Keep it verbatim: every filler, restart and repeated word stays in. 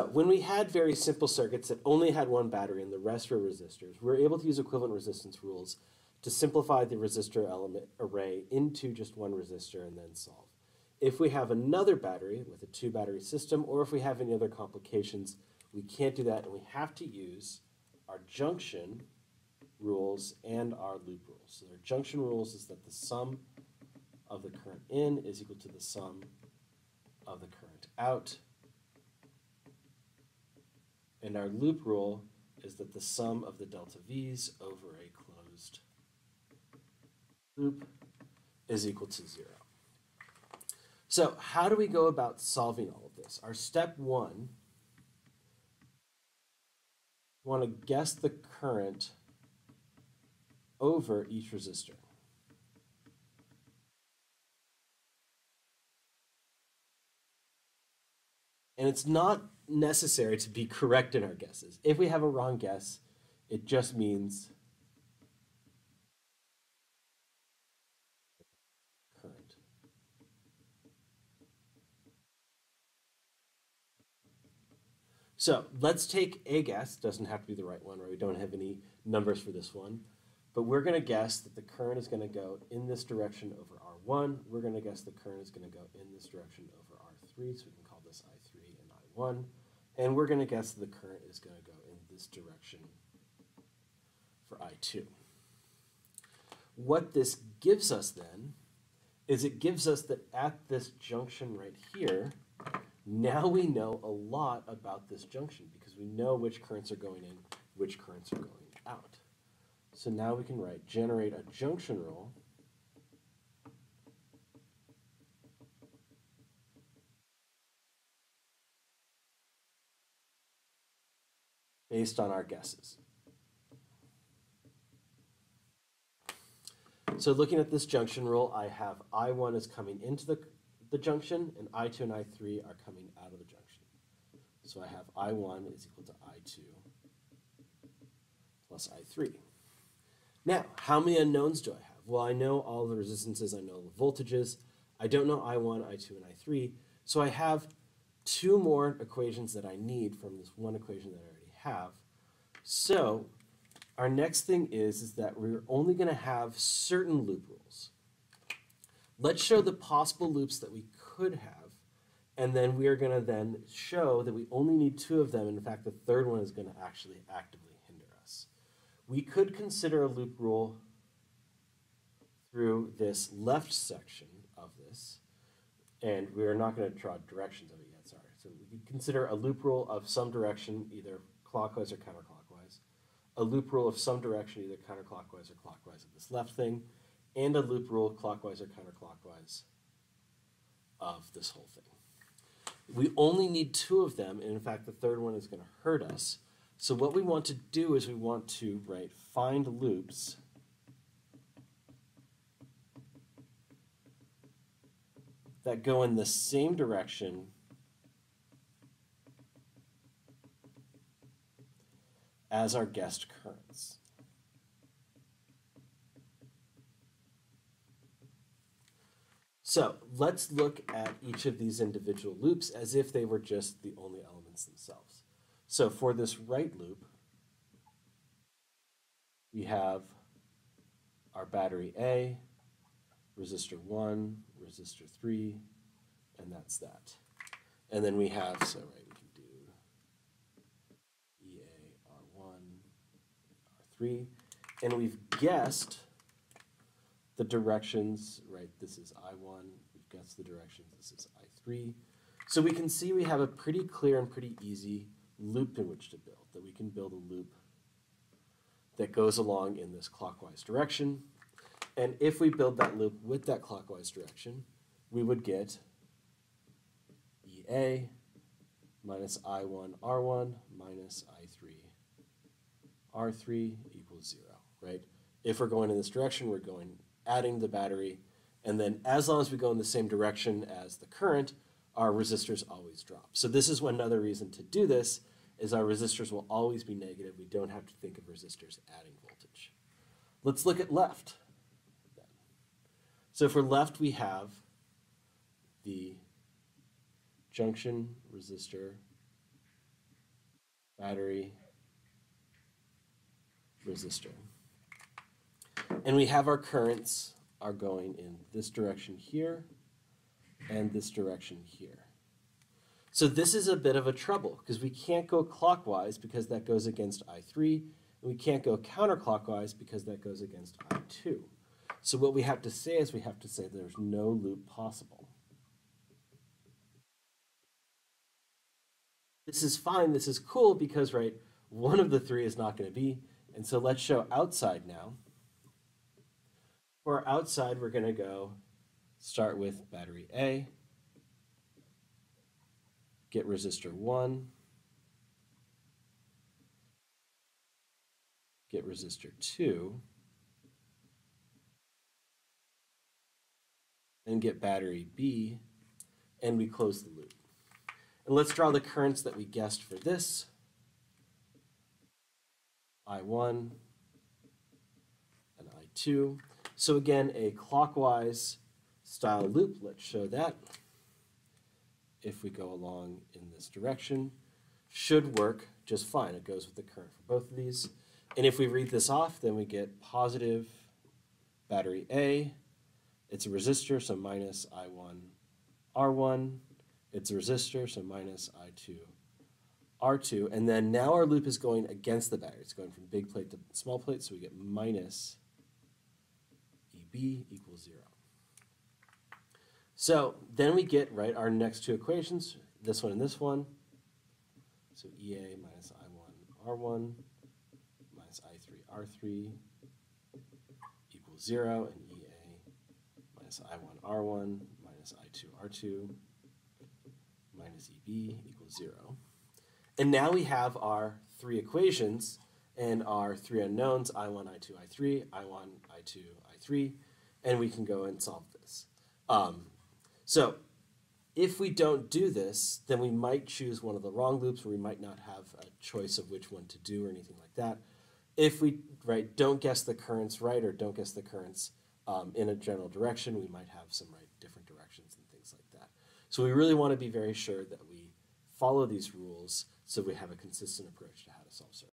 So when we had very simple circuits that only had one battery and the rest were resistors, we were able to use equivalent resistance rules to simplify the resistor element array into just one resistor and then solve. If we have another battery with a two battery system, or if we have any other complications, we can't do that and we have to use our junction rules and our loop rules. So our junction rules is that the sum of the current in is equal to the sum of the current out. And our loop rule is that the sum of the delta V's over a closed loop is equal to zero. So how do we go about solving all of this? Our step one, we want to guess the current over each resistor. And it's not necessary to be correct in our guesses. If we have a wrong guess, it just means current. So let's take a guess, doesn't have to be the right one, right? We don't have any numbers for this one, but we're going to guess that the current is going to go in this direction over R one. We're going to guess the current is going to go in this direction over R three, so we can call this I three and I one. And we're going to guess that the current is going to go in this direction for I two. What this gives us then is it gives us that at this junction right here, now we know a lot about this junction because we know which currents are going in, which currents are going out. So now we can write, generate a junction rule based on our guesses. So looking at this junction rule, I have I one is coming into the, the junction, and I two and I three are coming out of the junction. So I have I one is equal to I two plus I three. Now, how many unknowns do I have? Well, I know all the resistances, I know the voltages. I don't know I one, I two, and I three. So I have two more equations that I need from this one equation that I already have. So our next thing is, is that we're only going to have certain loop rules. Let's show the possible loops that we could have. And then we are going to then show that we only need two of them. And in fact, the third one is going to actually actively. We could consider a loop rule through this left section of this, and we're not going to draw directions of it yet, sorry. So we could consider a loop rule of some direction, either clockwise or counterclockwise, a loop rule of some direction, either counterclockwise or clockwise of this left thing, and a loop rule clockwise or counterclockwise of this whole thing. We only need two of them, and in fact, the third one is going to hurt us. So what we want to do is we want to write find loops that go in the same direction as our guessed currents. So let's look at each of these individual loops as if they were just the only elements themselves. So for this right loop, we have our battery A, resistor one, resistor three, and that's that. And then we have, so right, we can do E A, R one, R three, and we've guessed the directions, right, this is I one, we've guessed the directions, this is I three. So we can see we have a pretty clear and pretty easy loop in which to build, that we can build a loop that goes along in this clockwise direction. And if we build that loop with that clockwise direction, we would get E A minus I one, R one minus I three, R three equals zero, right? If we're going in this direction, we're going adding the battery. And then as long as we go in the same direction as the current, our resistors always drop. So this is another reason to do this, is our resistors will always be negative. We don't have to think of resistors adding voltage. Let's look at left. So for left, we have the junction resistor battery, resistor. And we have our currents are going in this direction here and this direction here. So this is a bit of a trouble because we can't go clockwise because that goes against I three, and we can't go counterclockwise because that goes against I two. So what we have to say is we have to say there's no loop possible. This is fine, this is cool because, right, one of the three is not going to be, and so let's show outside now. For outside, we're going to go start with battery A, get resistor one, get resistor two, and get battery B, and we close the loop. And let's draw the currents that we guessed for this. I one and I two. So again, a clockwise style loop. Let's show that. If we go along in this direction, should work just fine. It goes with the current for both of these. And if we read this off, then we get positive battery A. It's a resistor, so minus I one, R one. It's a resistor, so minus I two, R two. And then now our loop is going against the battery. It's going from big plate to small plate, so we get minus E B equals zero. So then we get, right, our next two equations, this one and this one. So E A minus I one, R one, minus I three, R three, equals zero, and E A minus I one, R one, minus I two, R two, minus E B equals zero. And now we have our three equations and our three unknowns, I one, I two, I three, I one, I two, I three, and we can go and solve this. Um, so if we don't do this, then we might choose one of the wrong loops, or we might not have a choice of which one to do or anything like that. If we right, don't guess the currents right or don't guess the currents um, in a general direction, we might have some right different directions and things like that. So we really want to be very sure that we follow these rules so we have a consistent approach to how to solve circuits.